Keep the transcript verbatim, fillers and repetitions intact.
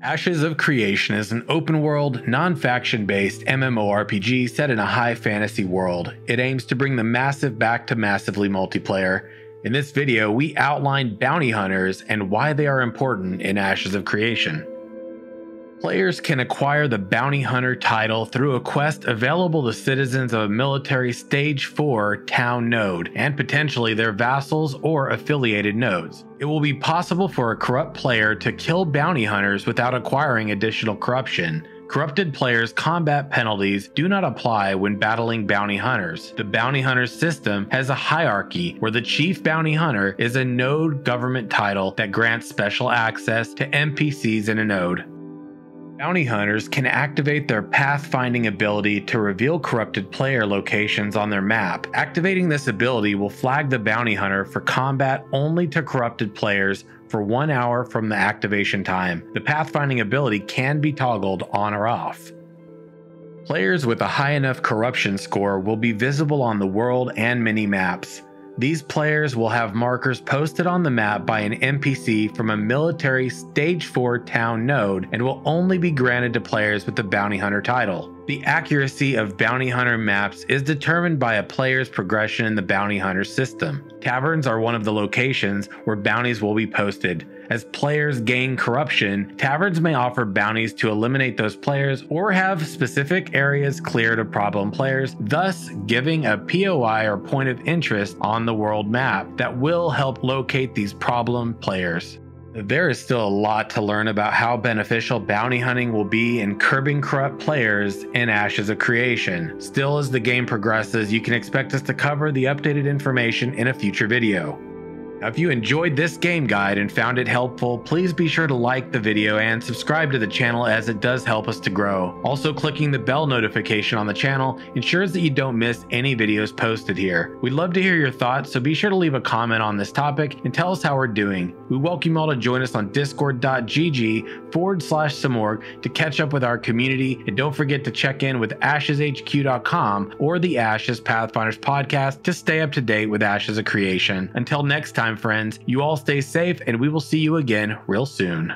Ashes of Creation is an open-world, non-faction-based M M O R P G set in a high fantasy world. It aims to bring the massive back to massively multiplayer. In this video, we outline bounty hunters and why they are important in Ashes of Creation. Players can acquire the Bounty Hunter title through a quest available to citizens of a military Stage four town node, and potentially their vassals or affiliated nodes. It will be possible for a corrupt player to kill bounty hunters without acquiring additional corruption. Corrupted players' combat penalties do not apply when battling bounty hunters. The bounty hunter system has a hierarchy where the chief bounty hunter is a node government title that grants special access to N P Cs in a node. Bounty hunters can activate their pathfinding ability to reveal corrupted player locations on their map. Activating this ability will flag the bounty hunter for combat only to corrupted players for one hour from the activation time. The pathfinding ability can be toggled on or off. Players with a high enough corruption score will be visible on the world and mini-maps. These players will have markers posted on the map by an N P C from a military Stage four town node and will only be granted to players with the Bounty Hunter title. The accuracy of Bounty Hunter maps is determined by a player's progression in the Bounty Hunter system. Taverns are one of the locations where bounties will be posted. As players gain corruption, taverns may offer bounties to eliminate those players or have specific areas cleared of problem players, thus giving a P O I or point of interest on the world map that will help locate these problem players. There is still a lot to learn about how beneficial bounty hunting will be in curbing corrupt players in Ashes of Creation. Still, as the game progresses, you can expect us to cover the updated information in a future video. Now, if you enjoyed this game guide and found it helpful, please be sure to like the video and subscribe to the channel, as it does help us to grow. Also, clicking the bell notification on the channel ensures that you don't miss any videos posted here. We'd love to hear your thoughts, so be sure to leave a comment on this topic and tell us how we're doing. We welcome you all to join us on discord.gg forward slash smorg to catch up with our community, and don't forget to check in with ashes h q dot com or the Ashes Pathfinders podcast to stay up to date with Ashes of Creation. Until next time, friends, you all stay safe, and we will see you again real soon.